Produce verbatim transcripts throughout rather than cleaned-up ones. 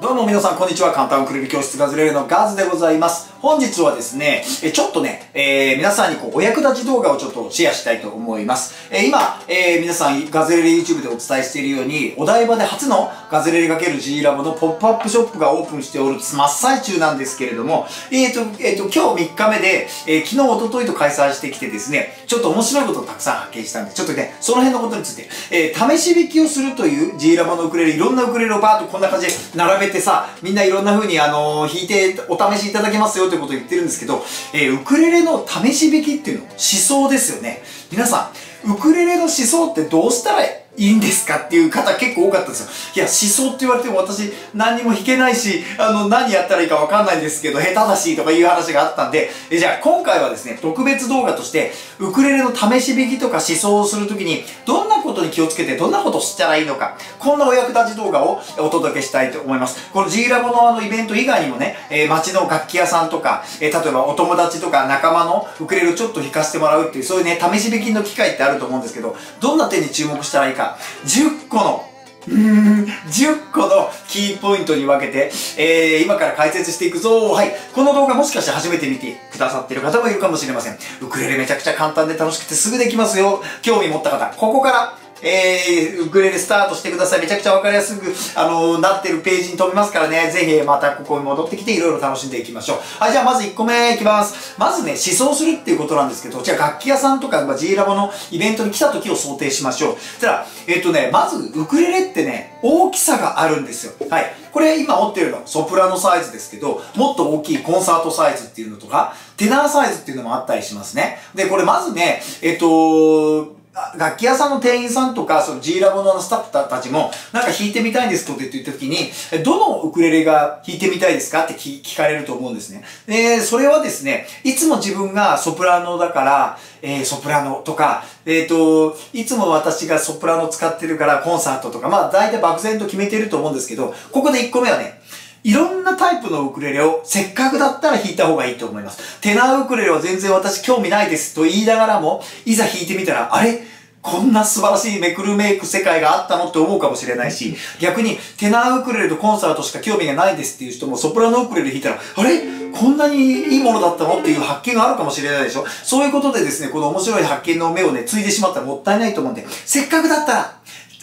どうも皆さん、こんにちは。簡単ウクレレ教室ガズレレのガズでございます。本日はですね、ちょっとね、えー、皆さんにこうお役立ち動画をちょっとシェアしたいと思います。えー、今、えー、皆さんガズレレ YouTube でお伝えしているように、お台場で初のガズレレ×Gラボのポップアップショップがオープンしておる真っ最中なんですけれども、えーと、えーと、今日みっかめで、えー、昨日、おとといと開催してきてですね、ちょっと面白いことをたくさん発見したんで、ちょっとね、その辺のことについて、えー、試し弾きをするという Gラボのウクレレ、いろんなウクレレをバーッとこんな感じで並べてってさ、みんないろんな風にあの弾いてお試しいただけますよということを言ってるんですけど、えー、ウクレレの試し弾きっていうの思想ですよね。皆さん、ウクレレの思想ってどうしたらいいんですかっていう方結構多かったんですよ。いや、思想って言われても私何にも弾けないし、あの何やったらいいかわかんないんですけど、下手だしとかいう話があったんで、えじゃあ今回はですね、特別動画としてウクレレの試し弾きとか思想をするときにどんなことに気をつけて、どんなことをしたらいいのか、こんなお役立ち動画をお届けしたいと思います。この G ラボのあのイベント以外にもね、えー、街の楽器屋さんとか、えー、例えばお友達とか仲間のウクレレをちょっと弾かせてもらうっていう、そういうね、試し弾きの機会ってあると思うんですけど、どんな点に注目したらいいか、じゅっこの、うーん、じゅっこのキーポイントに分けて、えー、今から解説していくぞー。はい。この動画もしかして初めて見てくださってる方もいるかもしれません。ウクレレめちゃくちゃ簡単で楽しくてすぐできますよ。興味持った方、ここから、えー、ウクレレスタートしてください。めちゃくちゃ分かりやすく、あのー、なってるページに飛びますからね。ぜひ、またここに戻ってきて、いろいろ楽しんでいきましょう。はい、じゃあまずいっこめいきます。まずね、思想するっていうことなんですけど、じゃあ楽器屋さんとか、まあ、G ラボのイベントに来た時を想定しましょう。そしたら、えっとね、まず、ウクレレってね、大きさがあるんですよ。はい。これ今持ってるの、ソプラノサイズですけど、もっと大きいコンサートサイズっていうのとか、テナーサイズっていうのもあったりしますね。で、これまずね、えっと、楽器屋さんの店員さんとか、その G ラボのスタッフたちも、なんか弾いてみたいんですとって言った時に、どのウクレレが弾いてみたいですかって聞かれると思うんですね。で、それはですね、いつも自分がソプラノだから、えー、ソプラノとか、えっと、いつも私がソプラノ使ってるからコンサートとか、まあ大体漠然と決めてると思うんですけど、ここでいっこめはね、いろんなタイプのウクレレをせっかくだったら弾いた方がいいと思います。テナーウクレレは全然私興味ないですと言いながらも、いざ弾いてみたら、あれ?こんな素晴らしいめくるめく世界があったのって思うかもしれないし、逆にテナーウクレレとコンサートしか興味がないですっていう人もソプラノウクレレ弾いたら、あれ?こんなにいいものだったのっていう発見があるかもしれないでしょ。そういうことでですね、この面白い発見の目をね、ついでしまったらもったいないと思うんで、せっかくだったら、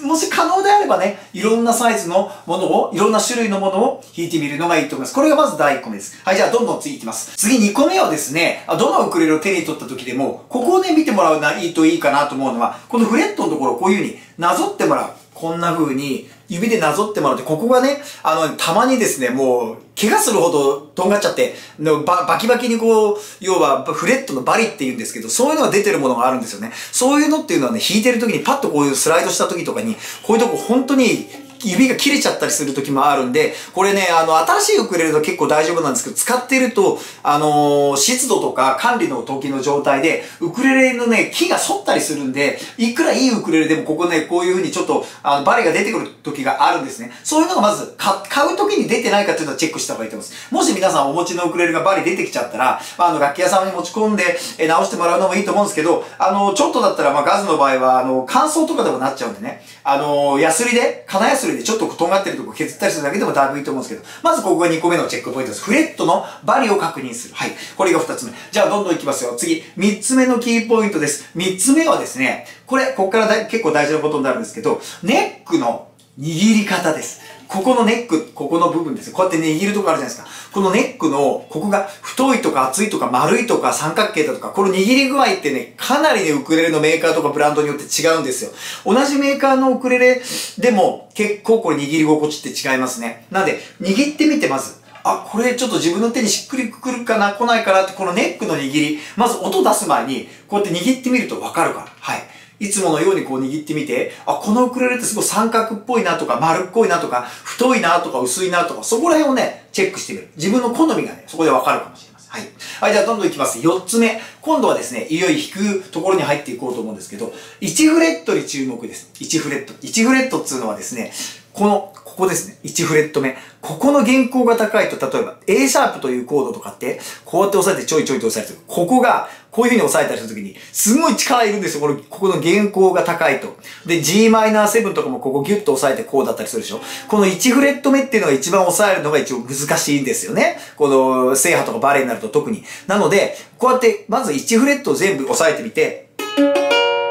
もし可能であればね、いろんなサイズのものを、いろんな種類のものを弾いてみるのがいいと思います。これがまずだいいっこめです。はい、じゃあどんどん次いきます。次にこめはですね、どのウクレレを手に取った時でも、ここをね、見てもらうのいいといいかなと思うのは、このフレットのところをこういう風になぞってもらう。こんな風に指でなぞってもらって、ここがね、あの、たまにですね、もう、怪我するほどとんがっちゃって、バ, バキバキにこう、要はフレットのバリって言うんですけど、そういうのが出てるものがあるんですよね。そういうのっていうのはね、弾いてる時にパッとこういうスライドした時とかに、こういうとこ本当に指が切れちゃったりする時もあるんで、これね、あの、新しいウクレレと結構大丈夫なんですけど、使ってると、あのー、湿度とか管理の時の状態で、ウクレレのね、木が反ったりするんで、いくらいいウクレレでもここね、こういう風にちょっと、あの、バリが出てくる時があるんですね。そういうのがまず、買う時に出てないかっていうのはチェックした方がいいと思います。もし皆さんお持ちのウクレレがバリ出てきちゃったら、まあ、あの、楽器屋さんに持ち込んで、え、直してもらうのもいいと思うんですけど、あの、ちょっとだったら、まあ、ガズの場合は、あの、乾燥とかでもなっちゃうんでね、あの、ヤスリで、金ヤスリでちょっととんがってるとこ削ったりするだけでもだいぶいいと思うんですけど、まずここがにこめのチェックポイントです。フレットのバリを確認する。はい。これがふたつめ。じゃあどんどんいきますよ。次、みっつめのキーポイントです。みっつめはですね、これ、ここからだ結構大事なことになるんですけど、ネックの握り方です。ここのネック、ここの部分ですね。こうやって握るとこあるじゃないですか。このネックの、ここが太いとか厚いとか丸いとか三角形だとか、この握り具合ってね、かなりね、ウクレレのメーカーとかブランドによって違うんですよ。同じメーカーのウクレレでも結構これ握り心地って違いますね。なんで、握ってみてまず。あ、これちょっと自分の手にしっくりくるかな、来ないかなって、このネックの握り、まず音出す前に、こうやって握ってみるとわかるから。はい。いつものようにこう握ってみて、あ、このウクレレってすごい三角っぽいなとか丸っこいなとか太いなとか薄いなとか、そこら辺をね、チェックしてみる。自分の好みがね、そこでわかるかもしれません。はい。はい、じゃあどんどんいきます。四つ目。今度はですね、いよいよ弾くところに入っていこうと思うんですけど、いちフレットに注目です。いちフレット。いちフレットっていうのはですね、この、ここですね。いちフレット目。ここの原稿が高いと、例えば A シャープというコードとかって、こうやって押さえてちょいちょいと押さえてる。ここが、こういう風に押さえたりするときに、すごい力いるんですよ。この、ここの原稿が高いと。で、ジーマイナーセブン とかもここギュッと押さえてこうだったりするでしょ。このいちフレット目っていうのが一番押さえるのが一応難しいんですよね。この、正波とかバレーになると特に。なので、こうやって、まずいちフレットを全部押さえてみて、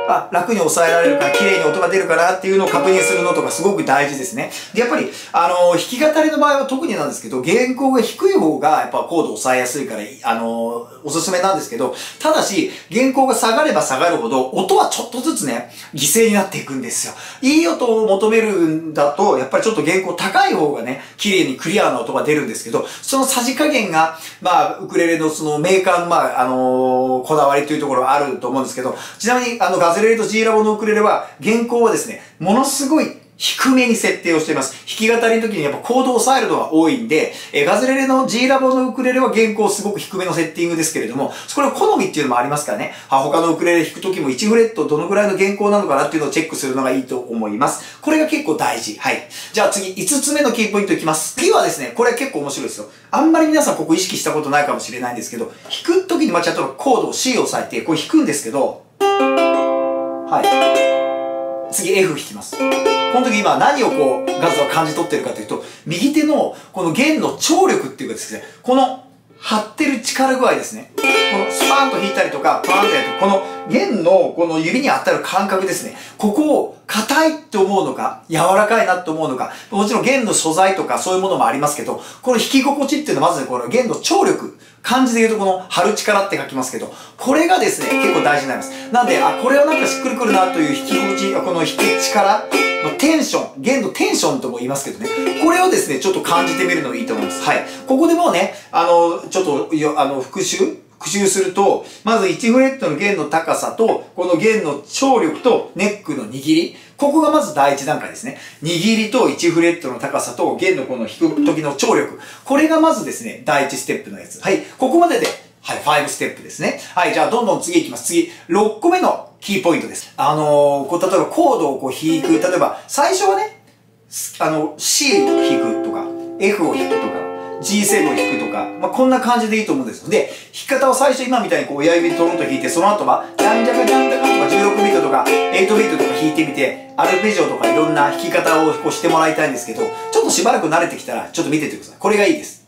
あ、楽に抑えられるから、綺麗に音が出るからっていうのを確認するのとかすごく大事ですね。で、やっぱり、あのー、弾き語りの場合は特になんですけど、原稿が低い方がやっぱコードを抑えやすいから、あのー、おすすめなんですけど、ただし、原稿が下がれば下がるほど、音はちょっとずつね、犠牲になっていくんですよ。いい音を求めるんだと、やっぱりちょっと原稿高い方がね、綺麗にクリアな音が出るんですけど、そのさじ加減が、まあ、ウクレレのそのメーカーの、まあ、あのー、こだわりというところはあると思うんですけど、ちなみに、あの、ガズレレと G ラボのウクレレは、原稿はですね、ものすごい低めに設定をしています。弾き語りの時にやっぱコードを抑えるのが多いんで、えガズレレの G ラボのウクレレは原稿すごく低めのセッティングですけれども、これは好みっていうのもありますからね、他のウクレレ弾く時もいちフレットどのぐらいの原稿なのかなっていうのをチェックするのがいいと思います。これが結構大事。はい。じゃあ次、いつつめのキーポイントいきます。次はですね、これ結構面白いですよ。あんまり皆さんここ意識したことないかもしれないんですけど、弾く時にまあちょっとコードを C を押さえて、こう弾くんですけど、はい。次 F 弾きます。この時今何をこうガズは感じ取ってるかというと、右手のこの弦の張力っていうかですね、この張ってる力具合ですね。このスパーンと弾いたりとか、パーンとやると、この弦のこの指に当たる感覚ですね。ここを硬いって思うのか、柔らかいなって思うのか、もちろん弦の素材とかそういうものもありますけど、この弾き心地っていうのはまずね、この弦の張力。漢字で言うとこの張る力って書きますけど、これがですね、結構大事になります。なんで、あ、これはなんかしっくりくるなという引き心地、この引き力のテンション、弦のテンションとも言いますけどね、これをですね、ちょっと感じてみるのがいいと思います。はい。ここでもうね、あの、ちょっとよ、あの、復習復習すると、まずいちフレットの弦の高さと、この弦の張力とネックの握り。ここがまず第一段階ですね。握りといちフレットの高さと弦のこの弾く時の張力。これがまずですね、第一ステップのやつ。はい。ここまでで、はい、ごステップですね。はい。じゃあ、どんどん次いきます。次、ろっこめのキーポイントです。あのー、こう、例えばコードをこう弾く。例えば、最初はね、あの、C を弾くとか、F を弾くとか、ジーセブン を弾くとか、まあ、こんな感じでいいと思うんです。で、弾き方を最初今みたいにこう親指でトロンと弾いて、その後は、ジャンジャカジャンジャカとかじゅうろくビートとか、はちビートとか弾いてみて、アルペジオとかいろんな弾き方をこうしてもらいたいんですけど、ちょっとしばらく慣れてきたら、ちょっと見ててください。これがいいです。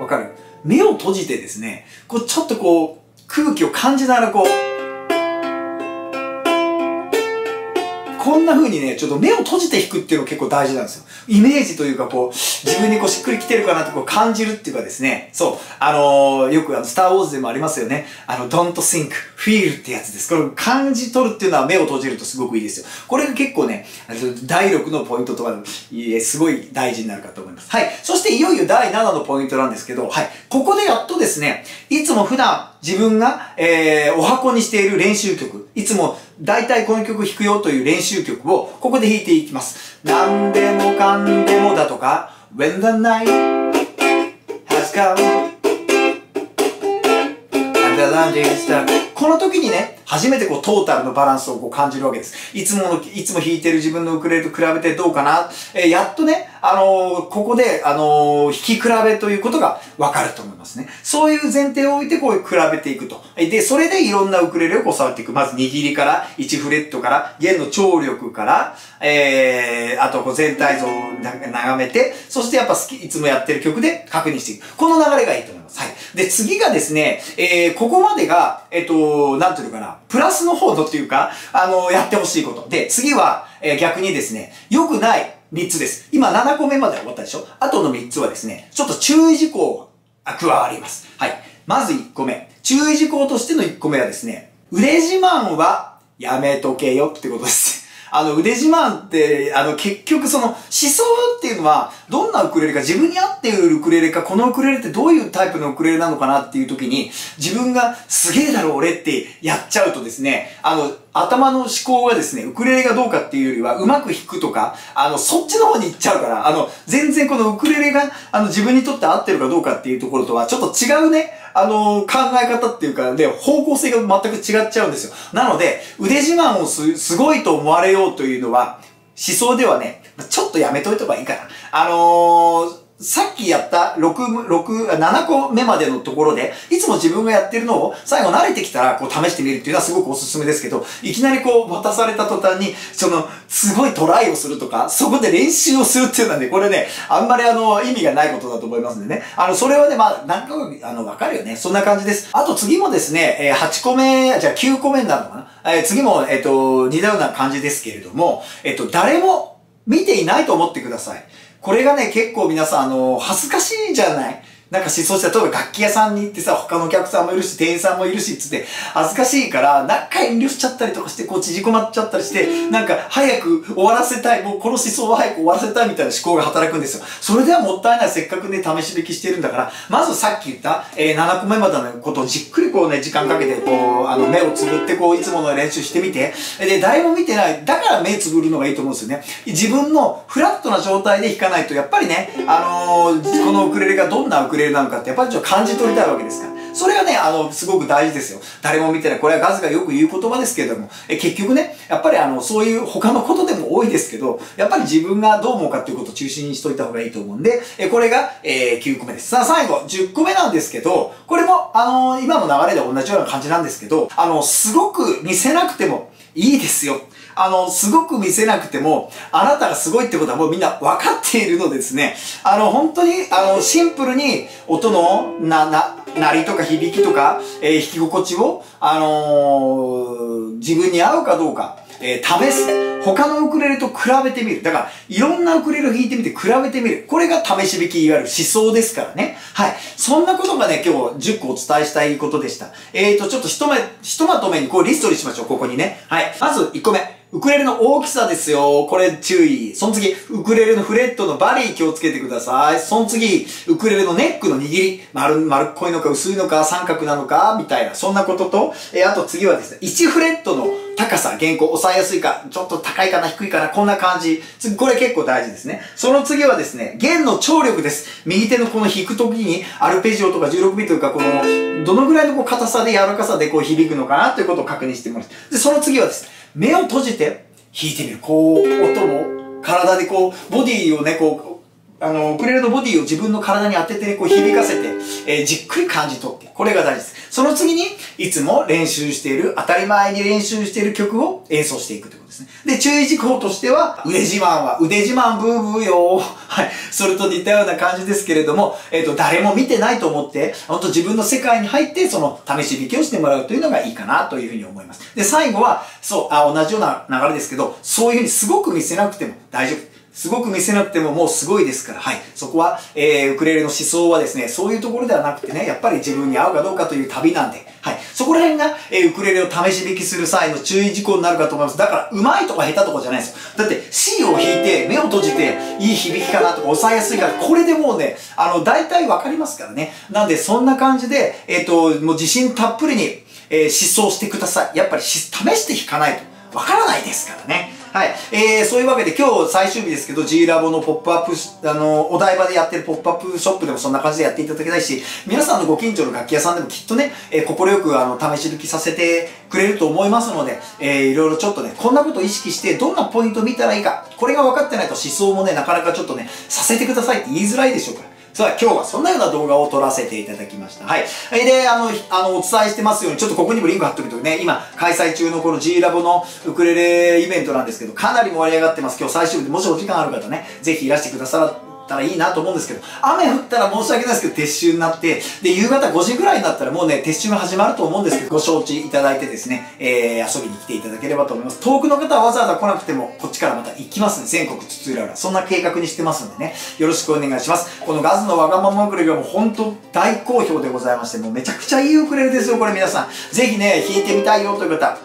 わかる？目を閉じてですね、こうちょっとこう、空気を感じながらこう、こんな風にね、ちょっと目を閉じて弾くっていうのが結構大事なんですよ。イメージというかこう、自分にこうしっくりきてるかなってこう感じるっていうかですね。そう。あのー、よくあの、スターウォーズでもありますよね。あの、don't think, feel ってやつです。これ感じ取るっていうのは目を閉じるとすごくいいですよ。これが結構ね、第ろくのポイントとかで、すごい大事になるかと思います。はい。そしていよいよ第ななのポイントなんですけど、はい。ここでやっとですね、いつも普段、自分が、えー、お箱にしている練習曲。いつも、だいたいこの曲弾くよという練習曲を、ここで弾いていきます。なんでもかんでもだとか、When the night has come, and the land is dark. この時にね、初めてこう、トータルのバランスをこう感じるわけです。いつもの、いつも弾いている自分のウクレレと比べてどうかな。えー、やっとね、あのー、ここで、あのー、弾き比べということがわかると思いますね。そういう前提を置いてこう比べていくと。で、それでいろんなウクレレをこう触っていく。まず握りから、いちフレットから、弦の張力から、えー、あとこう全体像を眺めて、そしてやっぱ好き、いつもやってる曲で確認していく。この流れがいいと思います。はい。で、次がですね、えー、ここまでが、えっと、なんていうかな、プラスの方のっていうか、あのー、やってほしいこと。で、次は、えー、逆にですね、良くない、みっつです。今ななこめまで終わったでしょ？あとのみっつはですね、ちょっと注意事項が加わります。はい。まずいっこめ。注意事項としてのいっこめはですね、腕自慢はやめとけよってことです。あの、腕自慢って、あの、結局その、思想っていうのは、どんなウクレレか、自分に合っているウクレレか、このウクレレってどういうタイプのウクレレなのかなっていう時に、自分がすげえだろ俺ってやっちゃうとですね、あの、頭の思考がですね、ウクレレがどうかっていうよりは、うまく弾くとか、あの、そっちの方に行っちゃうから、あの、全然このウクレレが、あの、自分にとって合ってるかどうかっていうところとは、ちょっと違うね、あのー、考え方っていうか、で、方向性が全く違っちゃうんですよ。なので、腕自慢をす、すごいと思われようというのは、思想ではね、ちょっとやめといた方がいいかな。あのー、さっきやったろく、ろく、ななこめまでのところで、いつも自分がやってるのを最後慣れてきたらこう試してみるっていうのはすごくおすすめですけど、いきなりこう渡された途端に、その、すごいトライをするとか、そこで練習をするっていうのはね、これね、あんまりあの、意味がないことだと思いますんでね。あの、それはね、まあ、なんか、あの、わかるよね。そんな感じです。あと次もですね、はちこめ、じゃあきゅうこめになるのかな。次も、えっと、似たような感じですけれども、えっと、誰も見ていないと思ってください。これがね、結構皆さん、あの、恥ずかしいじゃない。なんか思想したら、例えば楽器屋さんに行ってさ、他のお客さんもいるし、店員さんもいるし、つって、恥ずかしいから、なんか遠慮しちゃったりとかして、こう縮こまっちゃったりして、なんか早く終わらせたい、もうこの思想は早く終わらせたいみたいな思考が働くんですよ。それではもったいない、せっかくね、試し引きしてるんだから、まずさっき言った、えー、ななこめまでのことをじっくりこうね、時間かけて、こう、あの、目をつぶって、こう、いつもの練習してみて、で、誰も見てない、だから目つぶるのがいいと思うんですよね。自分のフラットな状態で弾かないと、やっぱりね、あのー、このウクレレがどんなウクレレなんかってやっぱりちょっと感じ取りたいわけですから、それがね、あのすごく大事ですよ。誰も見てない、これはガズがよく言う言葉ですけれども、え結局ね、やっぱりあのそういう他のことでも多いですけど、やっぱり自分がどう思うかっていうことを中心にしといた方がいいと思うんで、えこれが、えー、きゅうこめです。さあ最後じゅっこめなんですけど、これもあのー、今の流れで同じような感じなんですけど、あのすごく見せなくてもいいですよ。あの、すごく見せなくても、あなたがすごいってことはもうみんな分かっているのですね。あの、本当に、あの、シンプルに、音の、な、な、鳴りとか響きとか、えー、弾き心地を、あのー、自分に合うかどうか、えー、試す。他のウクレレと比べてみる。だから、いろんなウクレレを弾いてみて比べてみる。これが試し弾き、いわゆる思想ですからね。はい。そんなことがね、今日じゅっこお伝えしたいことでした。えーと、ちょっとひとま、ひとまとめにこうリストにしましょう。ここにね。はい。まずいっこめ。ウクレレの大きさですよ。これ注意。その次、ウクレレのフレットのバリー気をつけてください。その次、ウクレレのネックの握り。丸、丸っこいのか薄いのか三角なのかみたいな、そんなことと、えー、あと次はですね、いちフレットの高さ、弦高、抑えやすいか、ちょっと高いかな、低いかな、こんな感じ。次、これ結構大事ですね。その次はですね、弦の張力です。右手のこの弾くときに、アルペジオとかじゅうろくビートというか、この、どのぐらいのこう硬さで柔らかさでこう響くのかなということを確認してもらいます。で、その次はですね、目を閉じて弾いてみる。こう、音も、体でこう、ボディをね、こう、あの、ウクレレのボディを自分の体に当てて、こう、響かせて、えー、じっくり感じ取って、これが大事です。その次に、いつも練習している、当たり前に練習している曲を演奏していくということですね。で、注意事項としては、腕自慢は、腕自慢ブーブーよー。はい。それと似たような感じですけれども、えっと、誰も見てないと思って、ほんと自分の世界に入って、その、試し弾きをしてもらうというのがいいかなというふうに思います。で、最後は、そう、あ、同じような流れですけど、そういうふうにすごく見せなくても大丈夫。すごく見せなくてももうすごいですから、はい。そこは、えー、ウクレレの思想はですね、そういうところではなくてね、やっぱり自分に合うかどうかという旅なんで、はい。そこら辺が、えー、ウクレレを試し弾きする際の注意事項になるかと思います。だから、上手いとか下手とかじゃないですよ。だって、C を弾いて、目を閉じて、いい響きかなとか、抑えやすいから、これでもうね、あの、大体わかりますからね。なんで、そんな感じで、えっと、もう自信たっぷりに、えー、思想してください。やっぱり試して弾かないと、わからないですからね。はい。えー、そういうわけで今日最終日ですけど、G ラボのポップアップ、あの、お台場でやってるポップアップショップでもそんな感じでやっていただきたいし、皆さんのご近所の楽器屋さんでもきっとね、えー、心よくあの、試し弾きさせてくれると思いますので、えー、いろいろちょっとね、こんなことを意識して、どんなポイントを見たらいいか、これが分かってないと思想もね、なかなかちょっとね、させてくださいって言いづらいでしょうから。さあ、今日はそんなような動画を撮らせていただきました。はい。で、あの、あの、お伝えしてますように、ちょっとここにもリンク貼っとくとね、今、開催中のこの G ラボのウクレレイベントなんですけど、かなり盛り上がってます。今日最終日で、もしお時間ある方ね、ぜひいらしてくださったらいいなと思うんですけど、雨降ったら申し訳ないですけど、撤収になって、で、夕方ごじぐらいになったらもうね、撤収が始まると思うんですけど、ご承知いただいてですね、えー、遊びに来ていただければと思います。遠くの方はわざわざ来なくても、こっちからまた行きますね。全国津々浦々。そんな計画にしてますんでね、よろしくお願いします。このガズのわがままウクレレはもう本当大好評でございまして、もうめちゃくちゃいいウクレレですよ、これ皆さん。ぜひね、弾いてみたいよという方、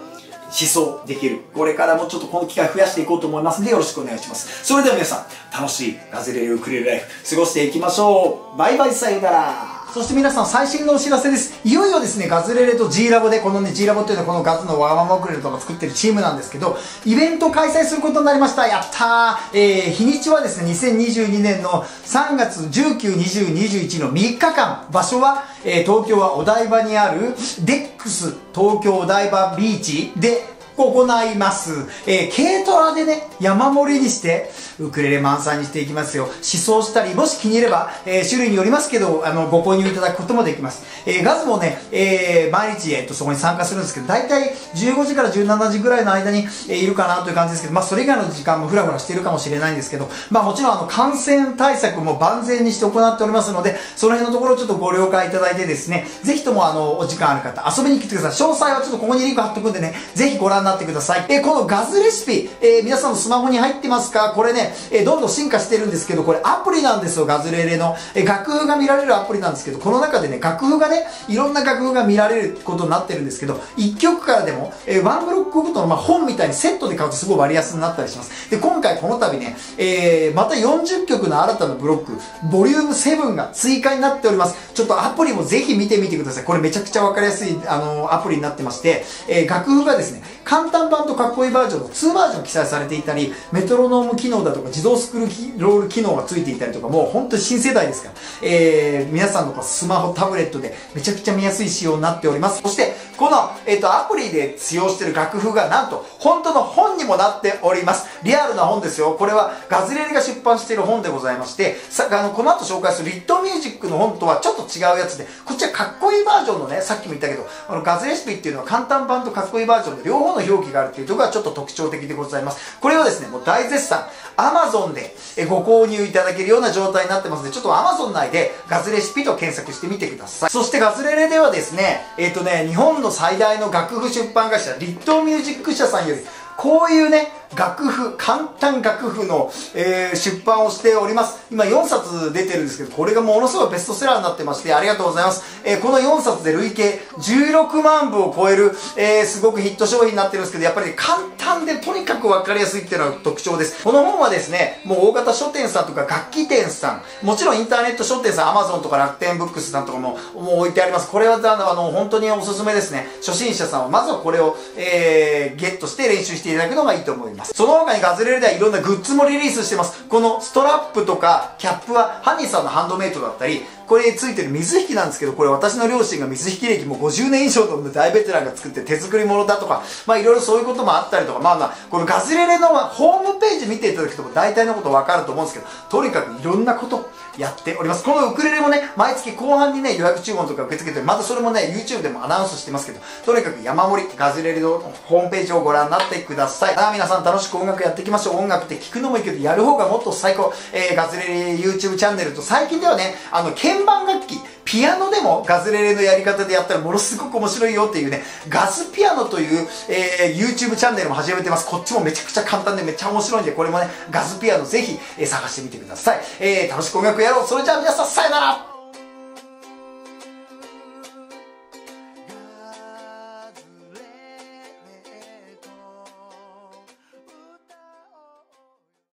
試奏できる。これからもちょっとこの機会増やしていこうと思いますんで、よろしくお願いします。それでは皆さん、楽しいガズレレウクレレライフ過ごしていきましょう。バイバイ、さよなら。そして皆さん、最新のお知らせです。いよいよですね、ガズレレと G ラボで、このね G ラボっていうのはこのガズのわがままウクレレとか作ってるチームなんですけど、イベント開催することになりました。やったー、えー、日にちはですね、にせんにじゅうにねんのさんがつじゅうく、にじゅう、にじゅういちのみっかかん、場所は、えー、東京はお台場にあるデックス東京お台場ビーチで行います。えー、軽トラでね、山盛りにして、ウクレレ満載にしていきますよ。思想したり、もし気に入れば、えー、種類によりますけど、あの、ご購入いただくこともできます。えー、ガズもね、えー、毎日、えー、っと、そこに参加するんですけど、だいたいじゅうごじからじゅうしちじぐらいの間に、えー、いるかなという感じですけど、まあ、それ以外の時間もフラフラしているかもしれないんですけど、まあ、もちろん、あの、感染対策も万全にして行っておりますので、その辺のところをちょっとご了解いただいてですね、ぜひとも、あの、お時間ある方、遊びに来てください。詳細はちょっとここにリンク貼っとくんでね、ぜひご覧になってください。えー、このガズレシピ、えー、皆さんのスマホに入ってますか？これね、えー、どんどん進化してるんですけど、これアプリなんですよ、ガズレレの、えー、楽譜が見られるアプリなんですけど、この中でね、楽譜がね、いろんな楽譜が見られることになってるんですけど、いっきょくからでも、えー、ワンブロックごとの、まあ、本みたいにセットで買うとすごい割安になったりします。で、今回この度ね、えー、またよんじゅっきょくの新たなブロック、ボリュームななが追加になっております。ちょっとアプリもぜひ見てみてください。これめちゃくちゃわかりやすい、あのー、アプリになってまして、えー、楽譜がですね、簡単版とかっこいいバージョンのにバージョン記載されていたり、メトロノーム機能だとか自動スクロール機能がついていたりとか、もう本当に新世代ですから、えー、皆さんのスマホ、タブレットでめちゃくちゃ見やすい仕様になっております。そして、この、えっと、アプリで使用している楽譜がなんと本当の本にもなっております。リアルな本ですよ。これはガズレレが出版している本でございまして、さあのこの後紹介するリットミュージックの本とはちょっと違うやつで、こっちはかっこいいバージョンのね、さっきも言ったけど、あのガズレシピっていうのは簡単版とかっこいいバージョンで両方の表記があるっていうところがちょっと特徴的でございます。これはですね、もう大絶賛、Amazon でご購入いただけるような状態になってますので、ちょっと Amazon 内でガズレシピと検索してみてください。そしてガズレレではですね、えっとね、日本の最大の楽譜出版会社、リットミュージック社さんより、こういうね、楽譜、簡単楽譜の、えー、出版をしております。今よんさつ出てるんですけど、これがものすごいベストセラーになってまして、ありがとうございます。えー、このよんさつで累計じゅうろくまんぶを超える、えー、すごくヒット商品になってるんですけど、やっぱり、ね、簡単でとにかくわかりやすいっていうのが特徴です。この本はですね、もう大型書店さんとか楽器店さん、もちろんインターネット書店さん、Amazon とか楽天ブックスさんとかも、もう置いてあります。これは、あの、本当におすすめですね。初心者さんはまずはこれを、えー、ゲットして練習していただくのがいいと思います。その他にガズレレではいろんなグッズもリリースしてます。このストラップとかキャップはハニーさんのハンドメイドだったり、これついてる水引きなんですけど、これ私の両親が水引き歴もごじゅうねんいじょうの大ベテランが作って手作り物だとか、まあいろいろそういうこともあったりとか、まあまあ、このガズレレのホームページ見ていただくと大体のことわかると思うんですけど、とにかくいろんなことやっております。このウクレレもね、毎月後半にね、予約注文とか受け付けて、またそれもね、YouTube でもアナウンスしてますけど、とにかく山盛り、ガズレレのホームページをご覧になってください。さあ皆さん楽しく音楽やっていきましょう。音楽って聞くのもいいけど、やる方がもっと最高。えー、ガズレレ YouTube チャンネルと、最近ではね、あの、鍵盤楽器、ピアノでもガズレレのやり方でやったらものすごく面白いよっていうね、ガズピアノという、えー、YouTube チャンネルも始めてます。こっちもめちゃくちゃ簡単でめっちゃ面白いんで、これもね、ガズピアノぜひ、えー、探してみてください。えー、楽しく音楽やろう。それじゃあ皆さん、さよなら。